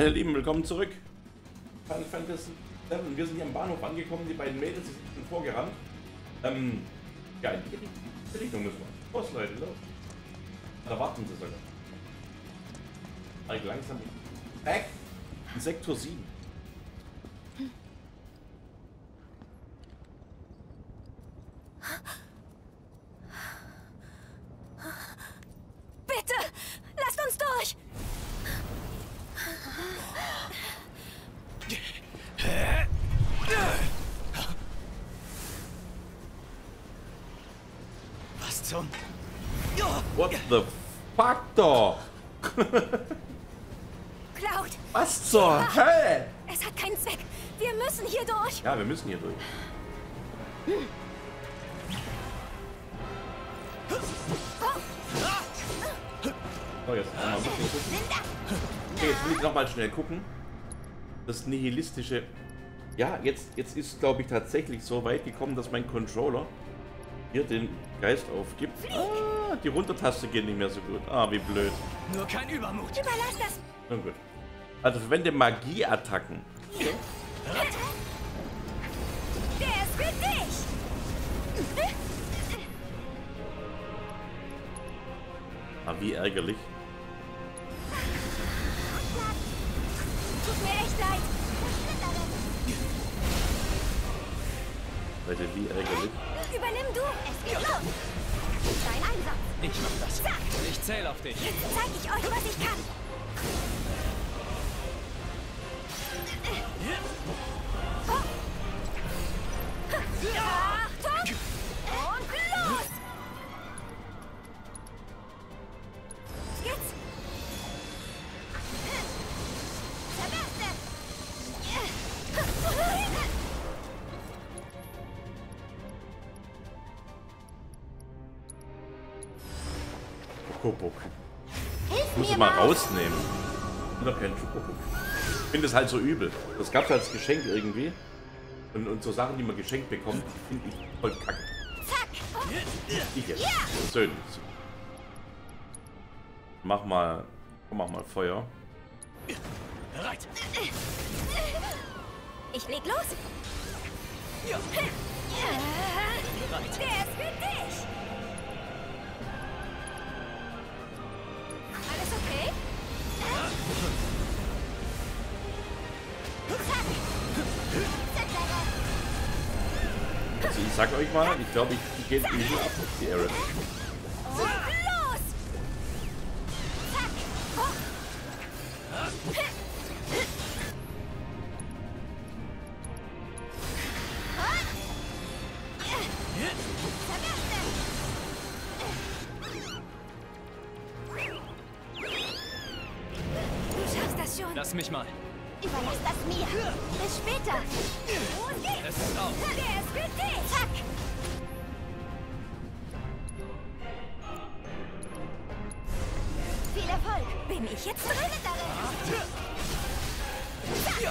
Meine Lieben, willkommen zurück. Final Fantasy 7. Wir sind hier am Bahnhof angekommen, die beiden Mädels sind vorgerannt. Ja, in die Richtung müssen wir. Los, Leute, los. Da warten sie sogar. Also langsam. Back in Sektor 7. Bitte, lasst uns durch! Was zum? What the fuck doch? Cloud! Was zur Hölle? Es hat keinen Zweck. Wir müssen hier durch. Ja, wir müssen hier durch. So, jetzt einmal ein bisschen gucken. Okay, jetzt will ich nochmal schnell gucken. Das nihilistische. Ja, jetzt ist, glaube ich, tatsächlich so weit gekommen, dass mein Controller hier den Geist aufgibt. Ah, die Runtertaste geht nicht mehr so gut. Ah, wie blöd. Nur kein Übermut. Überlass das. Na gut. Also verwende Magieattacken. Okay. Der ist für dich. Ah, wie ärgerlich. Tut mir echt leid. Leute, wie ärgerlich. Übernimm du. Es geht los. Dein Einsatz. Ich mach das. Zack. Ich zähle auf dich. Jetzt zeig ich euch, was ich kann. Achtung! Und los! Jetzt! Schokobuck. Muss ich mal rausnehmen. Ich bin doch kein Schokobuck. Ich finde es halt so übel. Das gab es als Geschenk irgendwie. Und so Sachen, die man geschenkt bekommt, finde ich voll kacke. Zack. Ich jetzt. Persönlich. Mach mal Feuer. Bereit. Ich leg los. Ja. Der ist für dich. Alles okay? Also ich sag euch mal, ich glaube, ich gehe übel ab auf die Aerith. Du schaffst das schon. Lass mich mal. Überlass das mir. Bis später. Los geht's. Das ist auf. Der ist für dich. Zack. Viel Erfolg. Bin ich jetzt drin? Zack. Ja.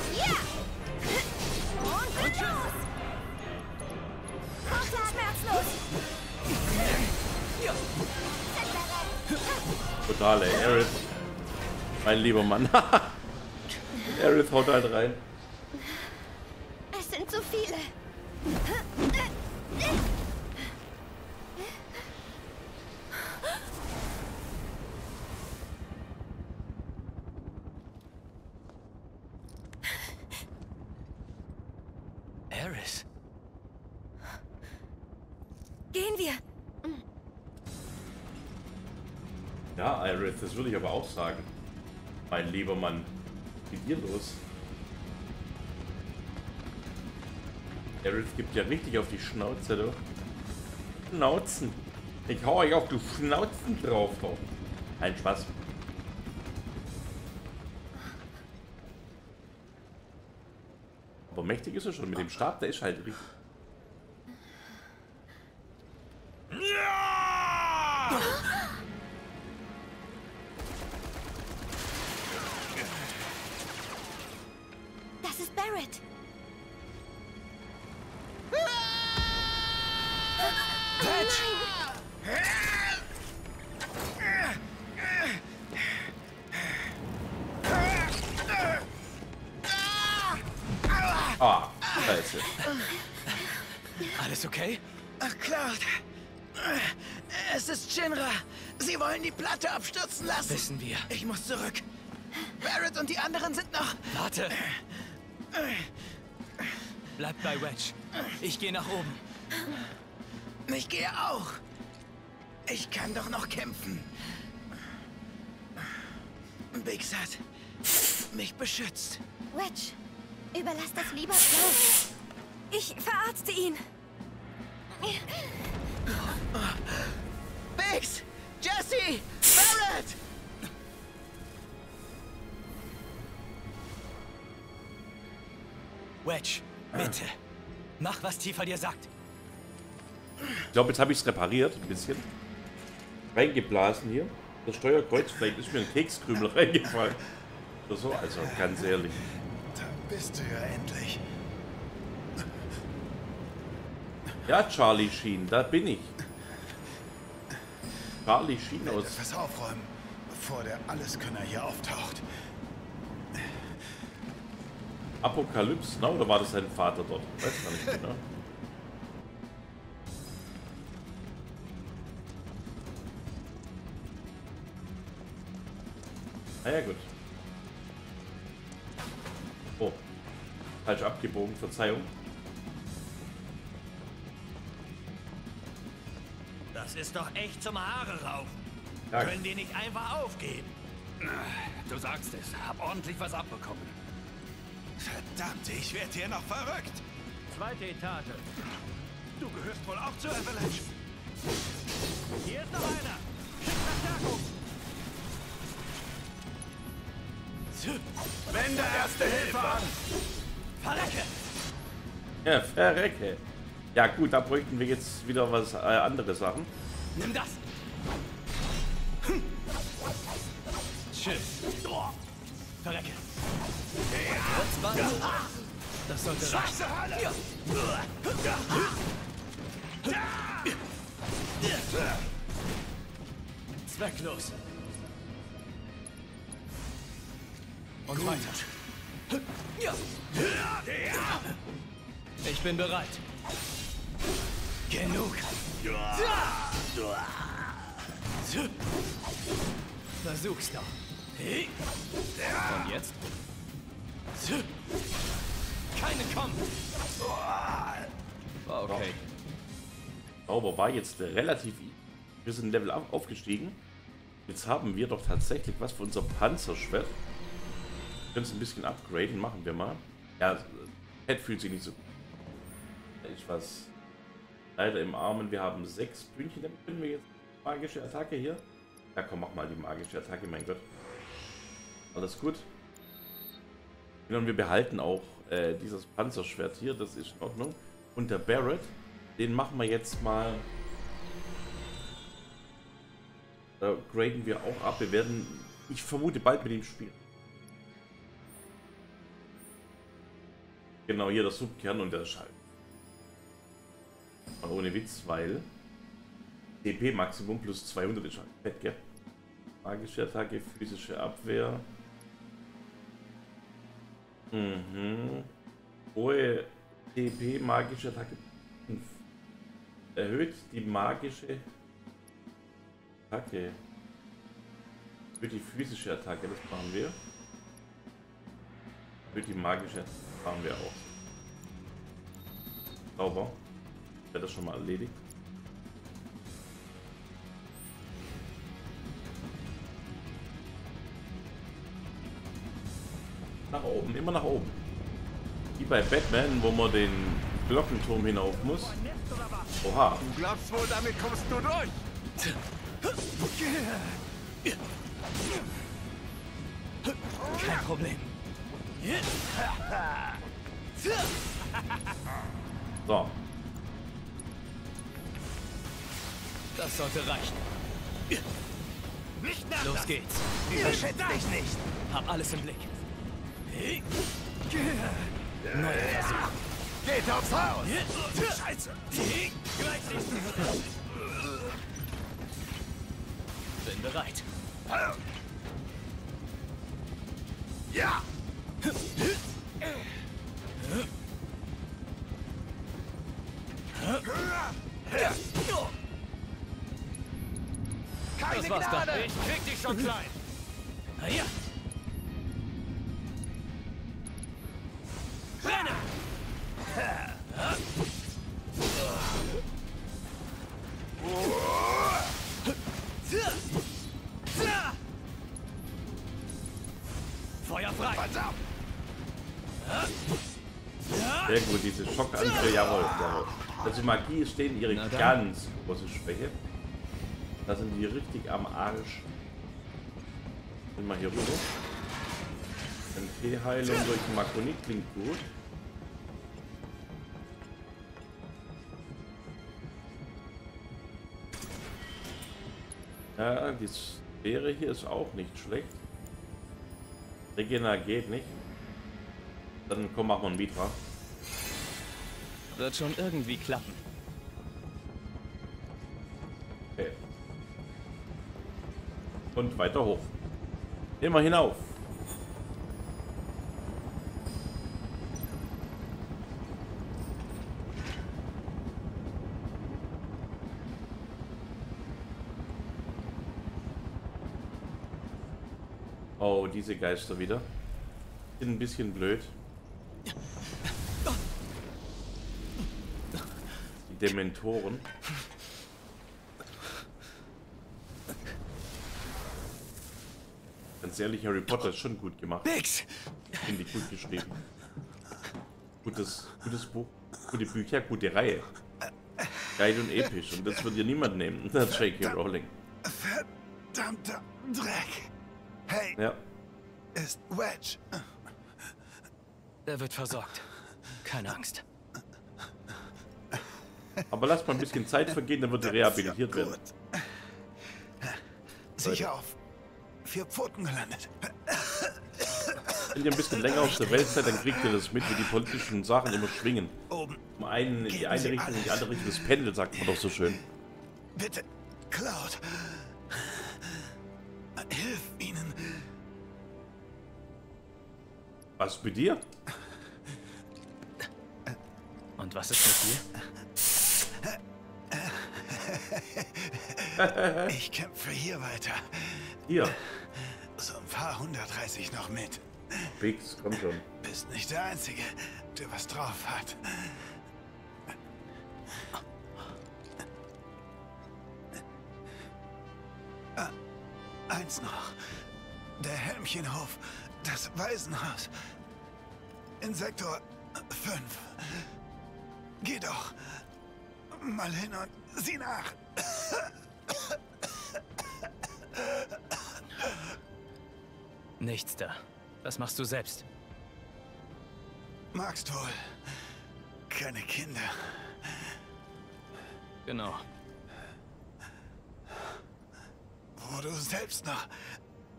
Und los. Auch schmerzlos. Ja. Totale Aerith. Mein lieber Mann. Aerith haut halt rein. Es sind so viele. Aerith. Gehen wir. Ja, Aerith, das würde ich aber auch sagen. Mein lieber Mann. Geht hier los. Aerith gibt ja richtig auf die Schnauze, du. Schnauzen. Ich hau euch auf die Schnauzen drauf. Kein Spaß. Aber mächtig ist er schon. Mit dem Stab, der ist halt richtig. Ja! Barrett. Ah, scheiße. Alles okay? Ach, Cloud. Es ist Shinra. Sie wollen die Platte abstürzen lassen. Wissen wir. Ich muss zurück. Barrett und die anderen sind noch... Warte. Bleibt bei Wedge. Ich gehe nach oben. Ich gehe auch. Ich kann doch noch kämpfen. Biggs hat mich beschützt. Wedge, überlass das lieber Cloud. Ich verarzte ihn. Biggs! Jesse! Barrett! Wedge, bitte. Mach, was Tifa dir sagt. Ich glaube, jetzt habe ich es repariert. Ein bisschen. Reingeblasen hier. Das Steuerkreuz, vielleicht ist mir ein Kekskrümel reingefallen. So, also ganz ehrlich. Da bist du ja endlich. Ja, Charlie Sheen, da bin ich. Charlie Sheen aus. Was aufräumen, bevor der Alleskönner hier auftaucht. Apokalypse, na, oder war das sein Vater dort? Weiß gar nicht genau. Na ja, gut. Oh. Falsch abgebogen, Verzeihung. Das ist doch echt zum Haare raufen. Ja. Können wir nicht einfach aufgeben? Du sagst es. Hab ordentlich was abbekommen. Verdammt, ich werde hier noch verrückt. Zweite Etage. Du gehörst wohl auch zur Avalanche. Hier ist noch einer. Verstärkung. Wende erste Hilfe an! Verrecke! Ja, verrecke. Ja gut, da bräuchten wir jetzt wieder was andere Sachen. Nimm das! Tschüss. Verrecke. Ja. Das sollte reichen. Ja. Zwecklos. Und weiter. Ich bin bereit. Genug. Versuch's doch. Und jetzt? Keine kommt. Okay. Sauber, war jetzt relativ... Wir sind Level aufgestiegen. Jetzt haben wir doch tatsächlich was für unser Panzerschwert. Können es ein bisschen upgraden, machen wir mal. Ja, Pet fühlt sich nicht so gut. Da ist was leider im Armen. Wir haben 6 Pünktchen. Damit können wir jetzt magische Attacke hier. Ja komm, mach mal die magische Attacke, mein Gott. Alles gut. Und wir behalten auch dieses Panzerschwert hier. Das ist in Ordnung. Und der Barrett, den machen wir jetzt mal. Da graden wir auch ab. Wir werden, ich vermute, bald mit ihm spielen. Genau, hier das Subkern und der Schall. Aber ohne Witz, weil DP Maximum plus 200 ist halt fett, gell? Magische Attacke, physische Abwehr. Mhm. Hohe DP magische Attacke 5. Erhöht die magische Attacke. Erhöht die physische Attacke, das machen wir. Erhöht die magische Attacke. Fahren wir auch. Sauber. Wäre das schon mal erledigt. Nach oben, immer nach oben. Wie bei Batman, wo man den Glockenturm hinauf muss. Oha. Du glaubst wohl, damit kommst du durch. Kein Problem. So. Das sollte reichen. Nicht nach. Los geht's. Überschätze dich nicht. Hab alles im Blick. Neuer Versuch. Geht aufs Haus. Scheiße. Bin bereit. Ja. Das war's dann. Ich krieg dich schon klein. Na ja. Renne! Feuer frei! Sehr gut, diese Schockangriffe, jawohl, jawohl. Also Magie ist denen ihre ganz große Schwäche. Da sind die richtig am Arsch. Nimm mal hier rüber. MP-Heilung durch Makonit klingt gut. Ja, die Sphäre hier ist auch nicht schlecht. Regina geht nicht. Dann komm, mach mal ein Mitra. Wird schon irgendwie klappen. Okay. Und weiter hoch. Immer hinauf. Oh, diese Geister wieder. Sind ein bisschen blöd. Die Dementoren. Ganz ehrlich, Harry Potter ist schon gut gemacht. Finde ich gut geschrieben. Gutes Buch, gute Bücher, gute Reihe. Geil und episch. Und das wird dir niemand nehmen. Das ist J.K. Rowling. Verdammter Dreck. Hey, ja. Ist Wedge. Er wird versorgt. Keine Angst. Aber lass mal ein bisschen Zeit vergehen, dann wird er rehabilitiert werden. Sicher auf 4 Pfoten gelandet. Wenn ihr ein bisschen länger auf der Welt seid, dann kriegt ihr das mit, wie die politischen Sachen immer schwingen. Zum einen in die eine Richtung, in die andere Richtung. Das Pendel, sagt man doch so schön. Bitte, Cloud. Hilf ihnen. Was bei dir? Und was ist mit dir? Ich kämpfe hier weiter. Hier. So ein paar hundert reiß ich noch mit. Biggs, komm schon. Bist nicht der Einzige, der was drauf hat. Eins noch. Der Helmchenhof, das Waisenhaus. In Sektor 5. Geh doch mal hin und sieh nach. Nichts da. Das machst du selbst. Magst wohl. Keine Kinder. Genau. Wo du selbst noch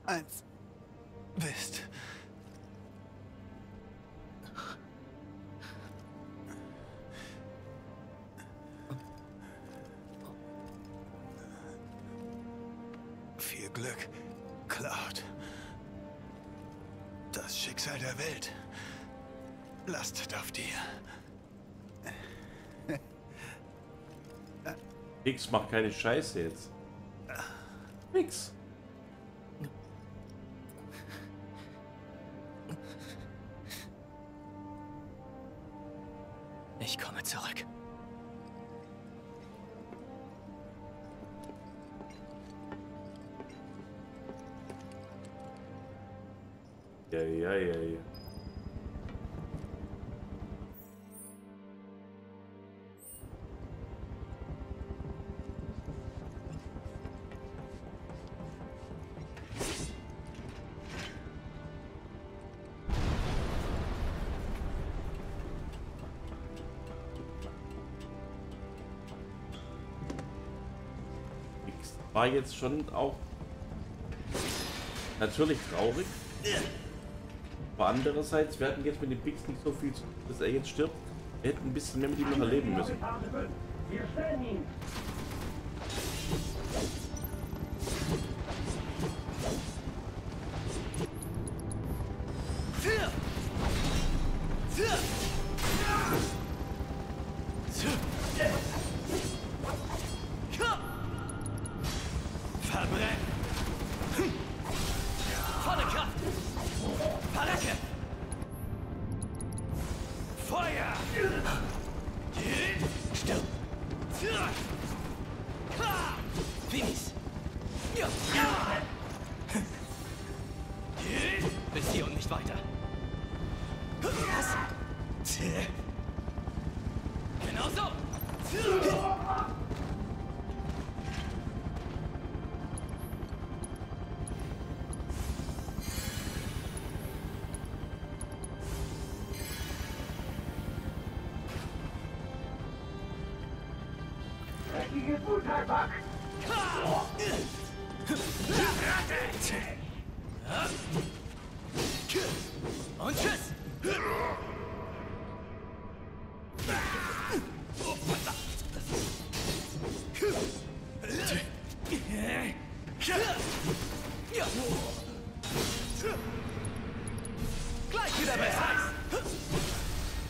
eins bist. Viel Glück, Cloud. Das Schicksal der Welt lastet auf dir. Biggs macht keine Scheiße jetzt. Nix. Ich komme zurück. Ja. War jetzt schon auch natürlich traurig, aber andererseits, wir hatten jetzt mit dem Biggs nicht so viel, dass er jetzt stirbt. Wir hätten ein bisschen mehr mit ihm noch erleben müssen. Verbrechen! richtige Butterback. Und tschüss. Oh, gleich wieder besser.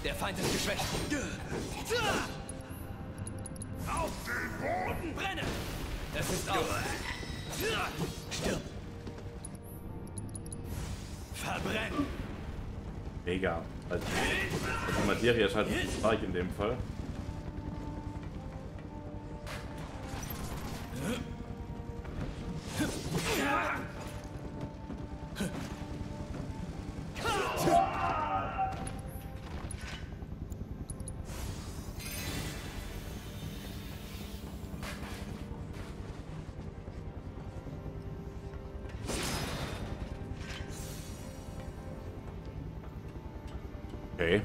Der Feind ist geschwächt. Auf den Boden! Brenne! Es ist aus. Stirb. Verbrennen. Mega. Also die Materie erscheint stark in dem Fall. Okay.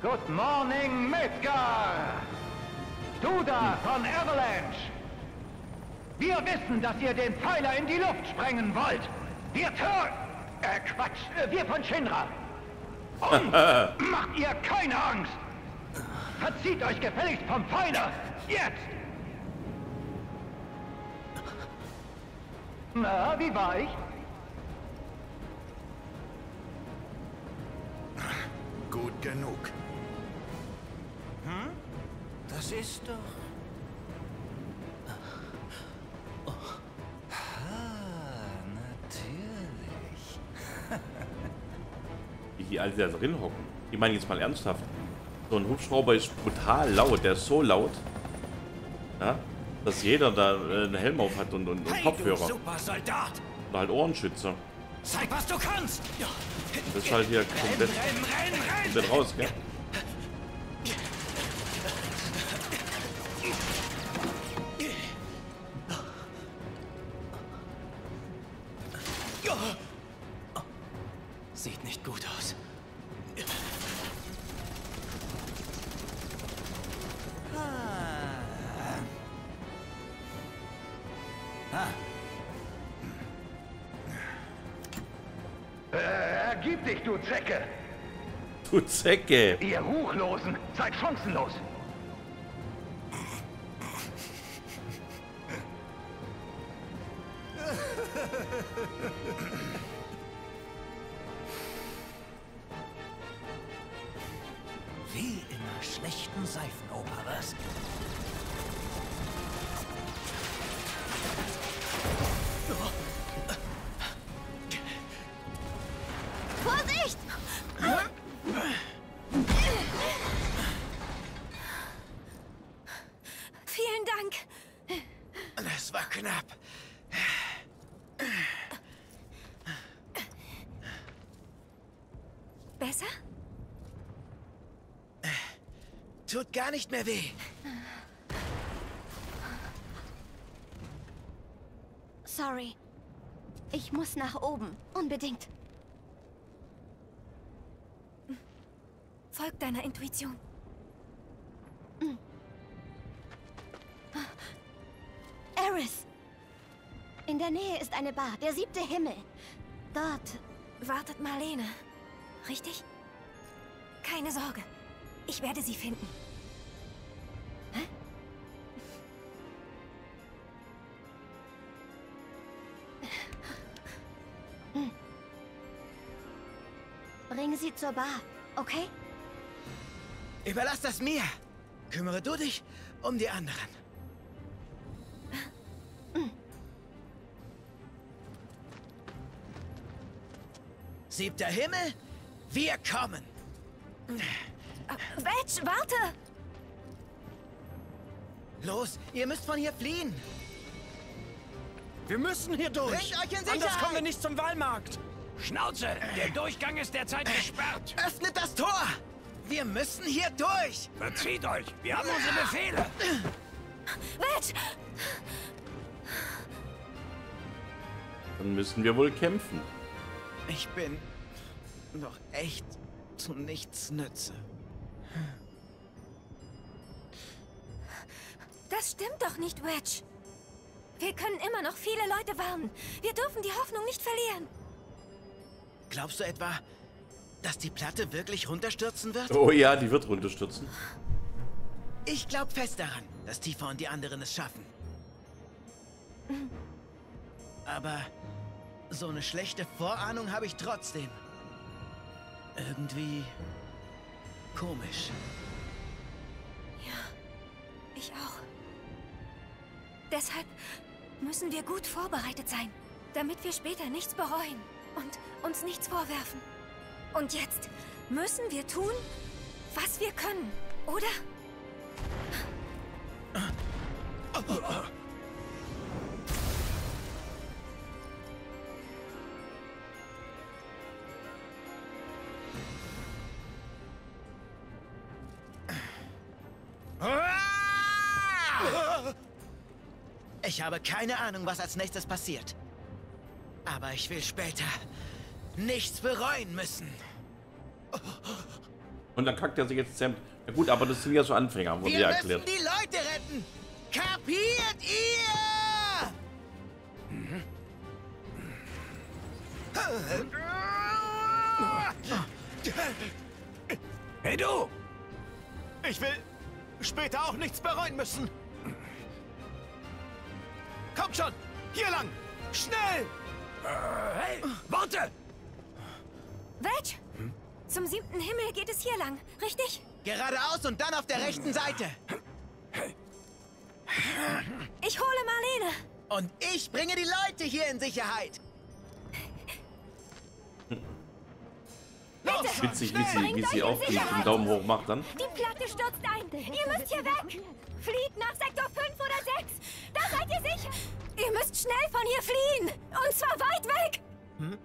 Good morning, Midgar! Duda von Avalanche! Wir wissen, dass ihr den Pfeiler in die Luft sprengen wollt! Wir wir von Shinra! Und macht ihr keine Angst! Verzieht euch gefälligst vom Pfeiler! Jetzt! Na, wie war ich? Gut genug. Das ist doch... Oh. Ah, natürlich. Wie die alle da drin hocken. Ich meine jetzt mal ernsthaft. So ein Hubschrauber ist brutal laut. Der ist so laut, ja, dass jeder da einen Helm auf hat und Kopfhörer. Oder halt Ohrenschützer. Zeig, was du kannst! Und das ist halt hier komplett raus, gell? Sieht nicht gut aus. Ergib dich, du Zecke! Du Zecke! Ihr Ruchlosen seid chancenlos! Besser? Tut gar nicht mehr weh. Sorry. Ich muss nach oben. Unbedingt. Folg deiner Intuition. Aerith! In der Nähe ist eine Bar, der siebte Himmel. Dort wartet Marlene. Richtig? Keine Sorge. Ich werde sie finden. Hä? Bring sie zur Bar, okay? Überlass das mir. Kümmere du dich um die anderen. Siebter Himmel? Wir kommen. Wedge, warte! Los, ihr müsst von hier fliehen. Wir müssen hier durch. Bringt euch in Sicherheit. Anders kommen wir nicht zum Wallmarkt. Schnauze, der Durchgang ist derzeit gesperrt. Öffnet das Tor. Wir müssen hier durch. Verzieht euch, wir haben unsere Befehle. Wedge! Dann müssen wir wohl kämpfen. Ich bin doch echt zu nichts nütze. Das stimmt doch nicht, Wedge. Wir können immer noch viele Leute warnen. Wir dürfen die Hoffnung nicht verlieren. Glaubst du etwa, dass die Platte wirklich runterstürzen wird? Oh ja, die wird runterstürzen. Ich glaube fest daran, dass Tifa und die anderen es schaffen. Aber so eine schlechte Vorahnung habe ich trotzdem. Irgendwie komisch. Ja, ich auch. Deshalb müssen wir gut vorbereitet sein, damit wir später nichts bereuen und uns nichts vorwerfen. Und jetzt müssen wir tun, was wir können, oder? Ich habe keine Ahnung, was als nächstes passiert. Aber ich will später nichts bereuen müssen. Und dann kackt er sich jetzt Sam. Ja gut, aber das sind ja so Anfänger, wurde ja erklärt. Wir müssen die Leute retten. Kapiert ihr? Mhm. Hey du! Ich will später auch nichts bereuen müssen. Kommt schon! Hier lang! Schnell! Hey, warte! Wedge! Hm? Zum siebten Himmel geht es hier lang, richtig? Geradeaus und dann auf der rechten Seite. Ich hole Marlene. Und ich bringe die Leute hier in Sicherheit. Bitte, witzig, wie sie auch den Daumen hoch macht dann. Die Platte stürzt ein. Ihr müsst hier weg. Flieht nach Sektor 5 oder 6. Da seid ihr sicher. Ihr müsst schnell von hier fliehen. Und zwar weit weg. Hm?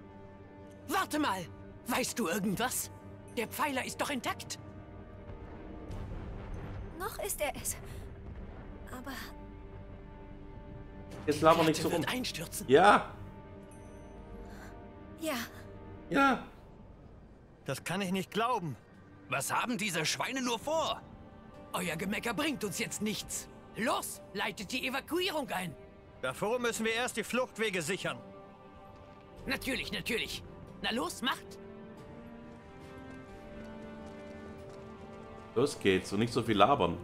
Warte mal. Weißt du irgendwas? Der Pfeiler ist doch intakt. Noch ist er es. Aber... Jetzt labern nicht so rum. Einstürzen. Ja. Ja. Ja. Das kann ich nicht glauben. Was haben diese Schweine nur vor? Euer Gemecker bringt uns jetzt nichts. Los, leitet die Evakuierung ein. Davor müssen wir erst die Fluchtwege sichern. Natürlich, natürlich. Na los, macht. Los geht's und nicht so viel labern.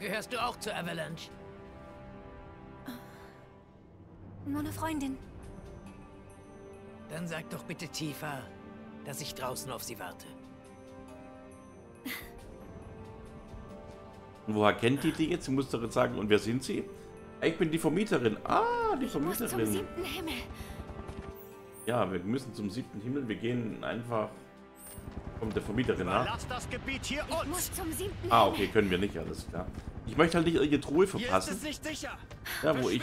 Gehörst du auch zur Avalanche? Nur eine Freundin. Dann sag doch bitte Tifa, dass ich draußen auf sie warte. Und woher kennt die die jetzt? Sie muss doch jetzt sagen, und wer sind sie? Ich bin die Vermieterin. Ah, die Vermieterin. Ich muss zum siebten Himmel. Ja, wir müssen zum siebten Himmel. Wir gehen einfach... Kommt der Vermieterin nach. Lass das Gebiet hier uns. Ah, okay, können wir nicht, alles klar. Ich möchte halt nicht irgendeine Truhe verpassen. Hier ist es nicht sicher. Ja, wo ich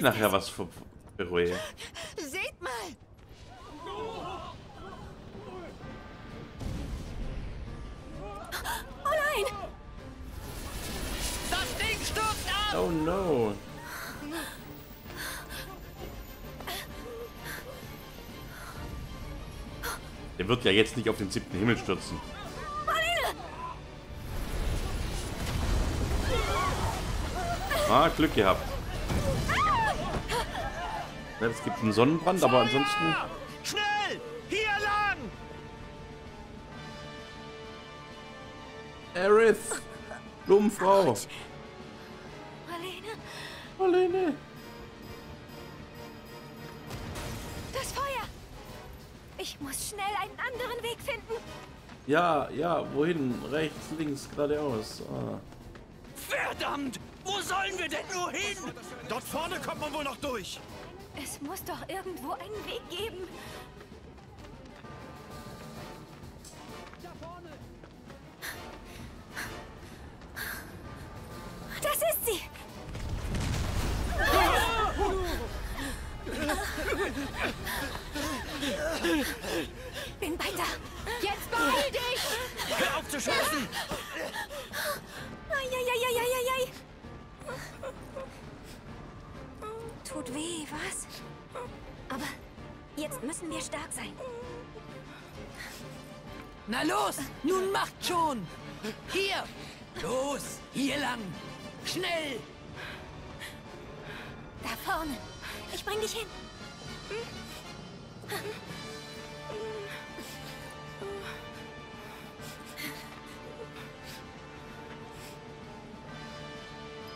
nachher was bereue. Seht mal! Oh nein! Das Ding stürzt ab! Oh no! Der wird ja jetzt nicht auf den siebten Himmel stürzen. Marlene! Ah, Glück gehabt. Ja, es gibt einen Sonnenbrand, aber ansonsten... Schnell! Hier lang! Aerith! Blumenfrau! Marlene! Marlene! Das Feuer! Ich muss schnell einen anderen Weg finden. Ja, ja, wohin? Rechts, links, geradeaus. Ah. Verdammt! Wo sollen wir denn nur hin? Dort vorne kommt man wohl noch durch. Es muss doch irgendwo einen Weg geben. zu schützen. Eieieiei. Tut weh, was? Aber jetzt müssen wir stark sein. Na los, nun macht schon. Hier. Los, hier lang. Schnell. Da vorne. Ich bring dich hin.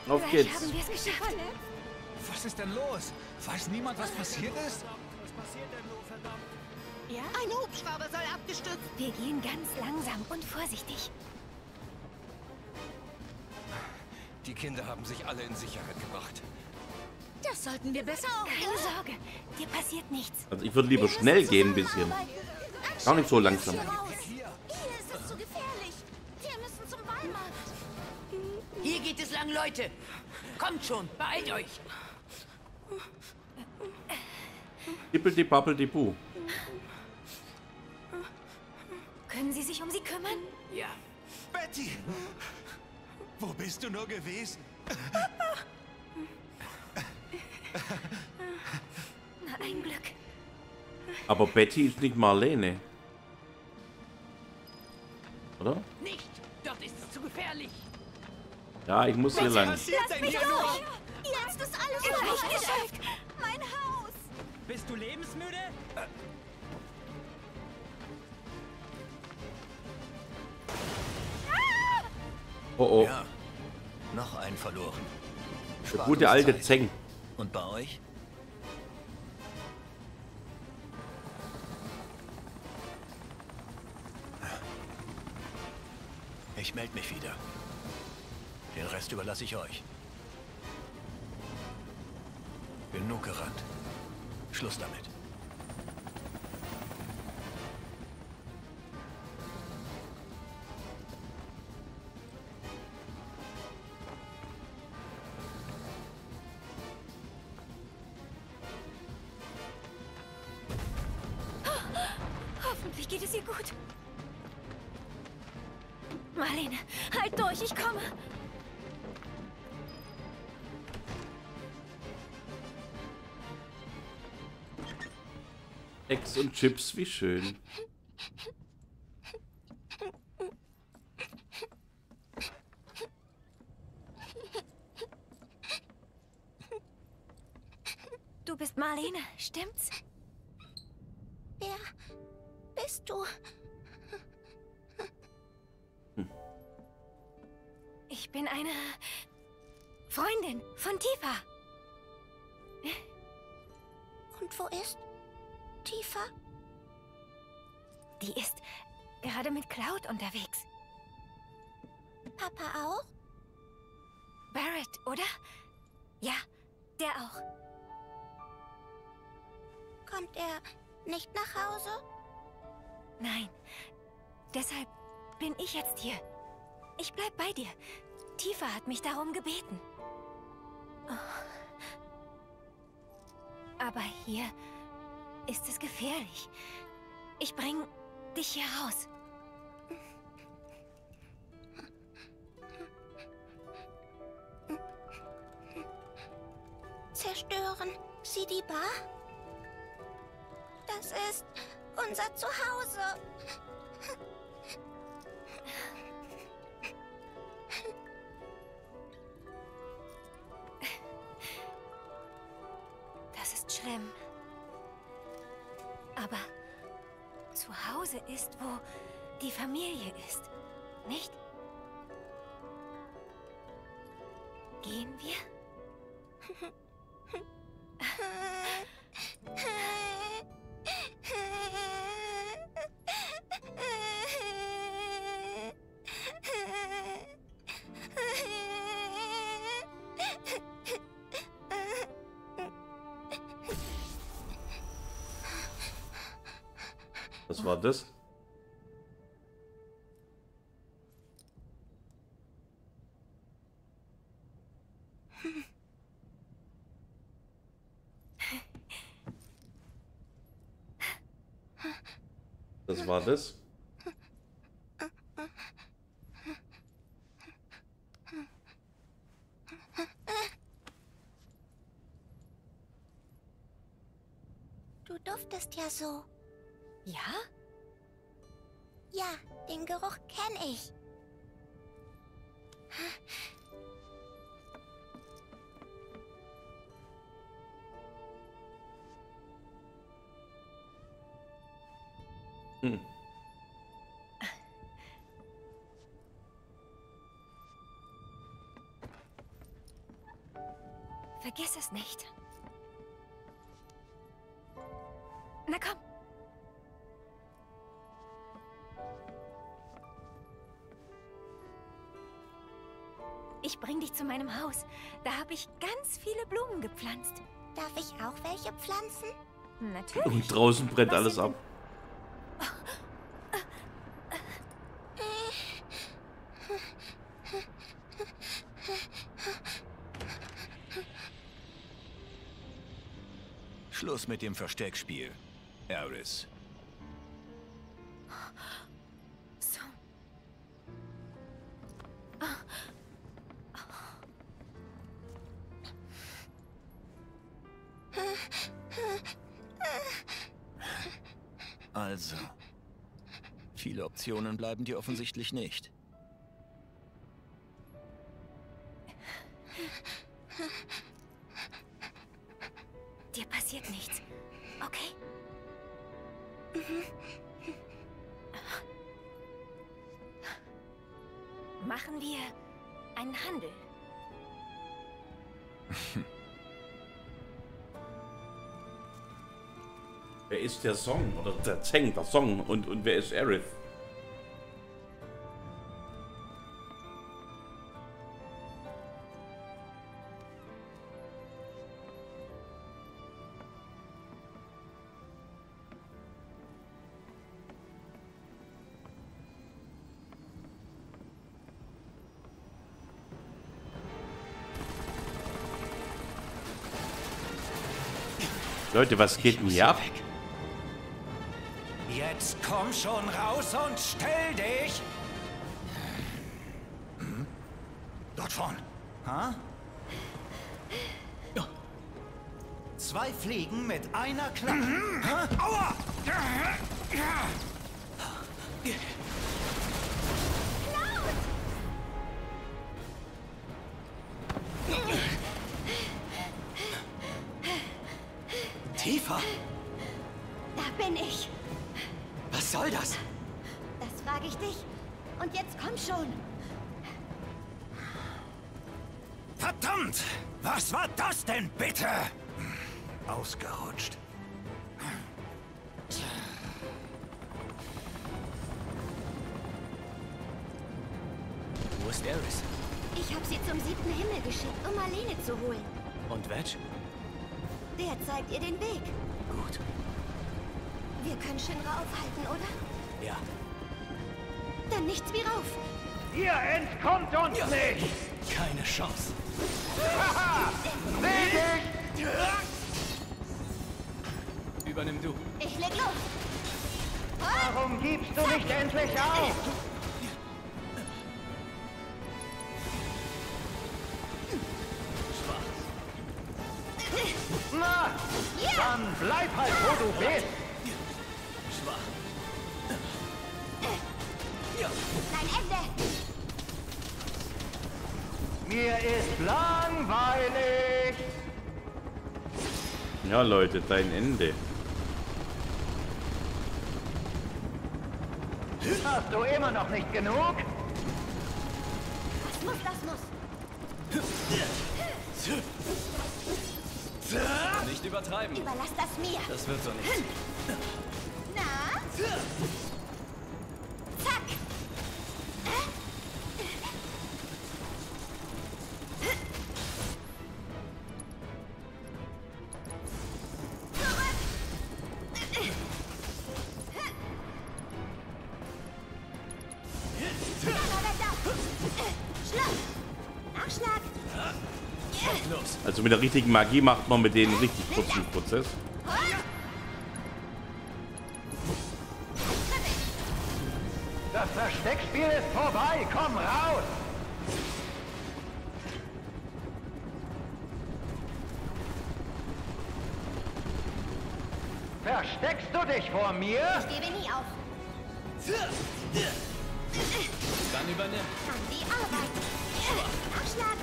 Auf geht's. Haben wir es geschafft. Was ist denn los? Weiß niemand, was passiert ist? Was passiert denn nur, verdammt? Ja? Ein Hubschrauber soll abgestürzt. Wir gehen ganz langsam und vorsichtig. Die Kinder haben sich alle in Sicherheit gebracht. Das sollten wir besser auch. Keine Sorge, dir passiert nichts. Also ich würde lieber schnell gehen ein bisschen. Gar nicht so langsam. Hier ist es zu gefährlich. Wir müssen zum Wallmarkt. Hier geht es lang, Leute. Kommt schon, beeilt euch. Dippeldi, babbeldi, buh. Können Sie sich um sie kümmern? Ja. Betty! Wo bist du nur gewesen? Na, ein Glück. Aber Betty ist nicht Marlene. Oder? Nicht! Dort ist es zu gefährlich! Ja, ich muss hier lang. Lass mich durch! Jetzt ist alles vorbei! Mein Haus! Bist du lebensmüde? Oh, oh. Ja, noch einen verloren. Der gute alte Zeng. Und bei euch? Ich melde mich wieder. Den Rest überlasse ich euch. Genug gerannt. Schluss damit. Geht es ihr gut? Marlene, halt durch, ich komme. Eggs und Chips, wie schön. Du bist Marlene, stimmt's? Ja. Bist du? Ich bin eine Freundin von Tifa. Und wo ist Tifa? Die ist gerade mit Cloud unterwegs. Papa auch? Barrett, oder? Ja, der auch. Kommt er nicht nach Hause? Nein. Deshalb bin ich jetzt hier. Ich bleib bei dir. Tifa hat mich darum gebeten. Oh. Aber hier ist es gefährlich. Ich bring dich hier raus. Zerstören Sie die Bar? Das ist unser Zuhause. Das ist schlimm. Aber Zuhause ist, wo die Familie ist, nicht? Gehen wir? Was war das? Das war das? duftest ja so. Ja? Ja, den Geruch kenne ich. Hm. Vergiss es nicht. Na komm. Ich bring dich zu meinem Haus. Da habe ich ganz viele Blumen gepflanzt. Darf ich auch welche pflanzen? Natürlich. Und draußen brennt alles ab. Schluss mit dem Versteckspiel, Aerith. So. Also, viele Optionen bleiben dir offensichtlich nicht. Dir passiert nichts, okay? Mhm. Machen wir einen Handel. Wer ist der Song? Oder der Zeng, der Song? Und wer ist Aerith? Leute, was geht denn hier ab? Jetzt komm schon raus und stell dich! Hm? Dort vorn. Ha? Oh. Zwei Fliegen mit einer Klappe. Mhm. Aua! Tifa? Da bin ich. Was soll das? Das frage ich dich. Und jetzt komm schon. Verdammt! Was war das denn bitte? Ausgerutscht. Wo ist Aerith? Ich habe sie zum 7. Himmel geschickt, um Marlene zu holen. Und Wedge? Der zeigt ihr den Weg. Gut. Wir können Shinra aufhalten, oder? Ja. Dann nichts wie rauf. Ihr entkommt uns nicht. Keine Chance. Übernimm du. Ich leg los. Warum gibst du nicht endlich auf? Dann bleib halt, wo du bist! Schwach. Dein Ende! Mir ist langweilig! Ja, Leute, dein Ende. Hast du immer noch nicht genug? Das muss, das muss! Nicht übertreiben. Überlass das mir. Das wird so nicht. Na? Zack. Also mit der richtigen Magie macht man mit denen richtig kurzen Prozess. Das Versteckspiel ist vorbei, komm raus! Versteckst du dich vor mir? Ich gebe nie auf. Dann übernimm. An die Arbeit. Abschlag.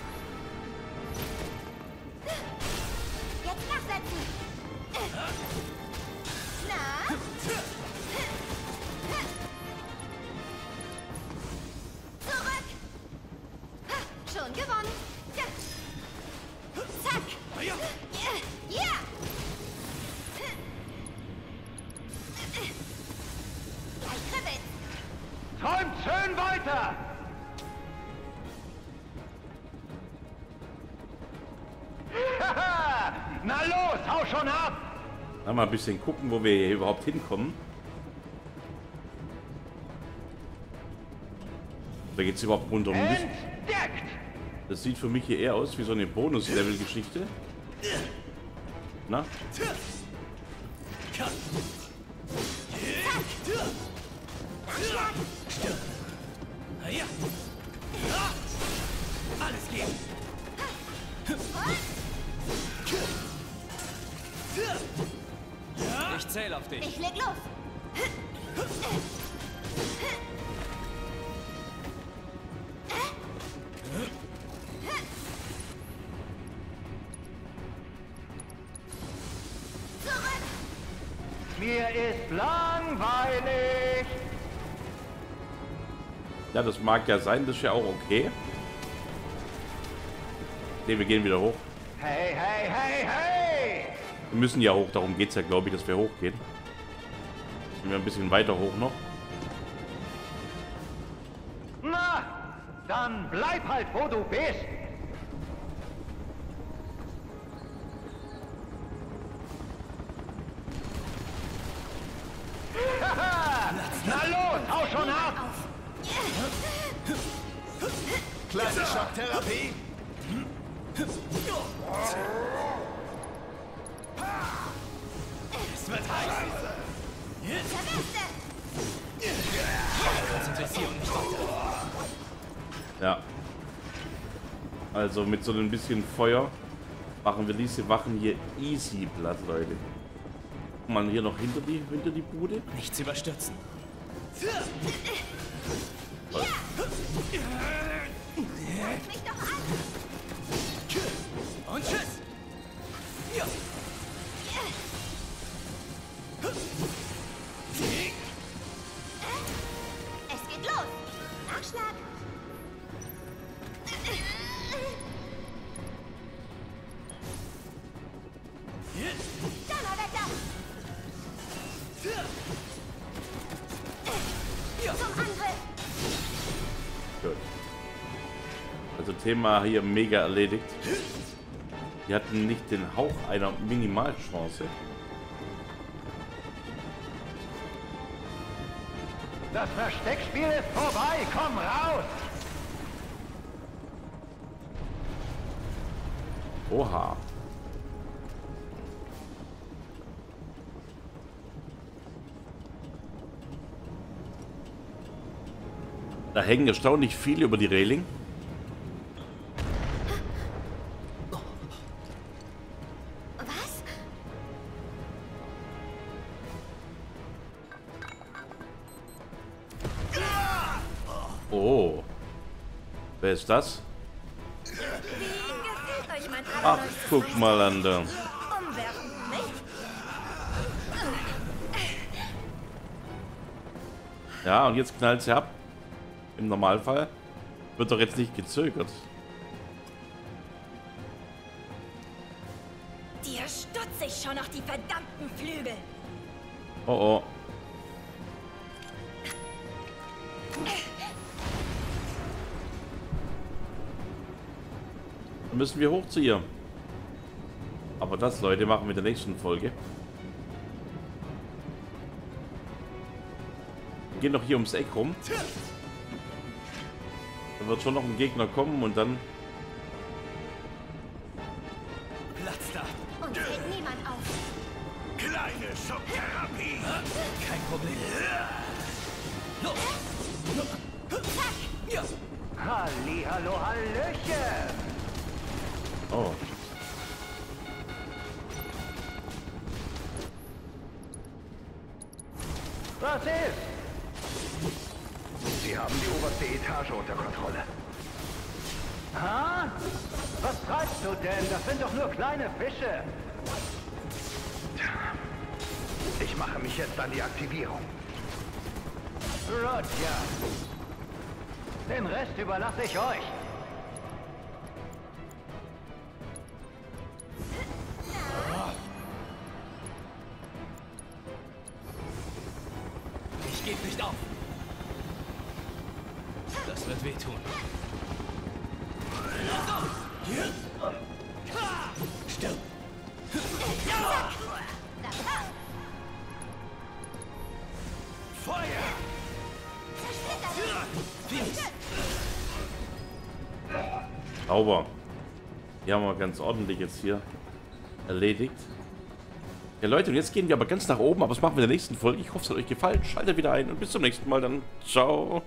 Jetzt nachsetzen. Na? Zurück. Schon gewonnen. Zack. Ja. Gleich kribbeln. Träumt schön weiter. Na los, hau schon ab! Na, mal ein bisschen gucken, wo wir hier überhaupt hinkommen. Da geht's überhaupt runter um mich. Das sieht für mich hier eher aus wie so eine Bonus-Level-Geschichte. Na? Alles geht. Ich zähle auf dich. Ich leg los. Mir ist langweilig. Ja, das mag ja sein, das ist ja auch okay. Ne, wir gehen wieder hoch. Hey, hey, hey, hey! Wir müssen ja hoch, darum geht es ja, glaube ich, dass wir hochgehen. Sind wir ein bisschen weiter hoch noch. Na, dann bleib halt, wo du bist. Na los, hau schon ab! Klasse Schocktherapie! Es wird heiß! Ja. Also mit so ein bisschen Feuer machen wir diese Wachen hier easy platt, Leute. Man hier noch hinter die Bude. Nichts überstürzen. Was? Und tschüss. Es geht los. Nachschlag. Also Thema hier mega erledigt. Die hatten nicht den Hauch einer Minimalchance. Das Versteckspiel ist vorbei, komm raus! Oha. Da hängen erstaunlich viele über die Reling. Was? Oh. Wer ist das? Ach, guck mal an da. Ja, und jetzt knallt sie ab. Im Normalfall wird doch jetzt nicht gezögert. Dir stutze ich schon noch die verdammten Flügel. Oh oh. Dann müssen wir hoch zu ihr. Aber das, Leute, machen wir in der nächsten Folge. Wir gehen doch hier ums Eck rum. Da wird schon noch ein Gegner kommen und dann... Platz da! Und hält niemand auf! Kleine Schocktherapie! Kein Problem! Los! Ja. Halli, hallo, hallöchen! Oh. oberste Etage unter Kontrolle. Ha? Was treibst du denn? Das sind doch nur kleine Fische. Ich mache mich jetzt an die Aktivierung. Roger. Den Rest überlasse ich euch. Ich gebe nicht auf. Das wird wehtun. Los! Stirb! Feuer! Sauber. Die haben wir ganz ordentlich jetzt hier erledigt. Ja Leute, und jetzt gehen wir aber ganz nach oben, aber das machen wir in der nächsten Folge. Ich hoffe, es hat euch gefallen. Schaltet wieder ein und bis zum nächsten Mal dann. Ciao.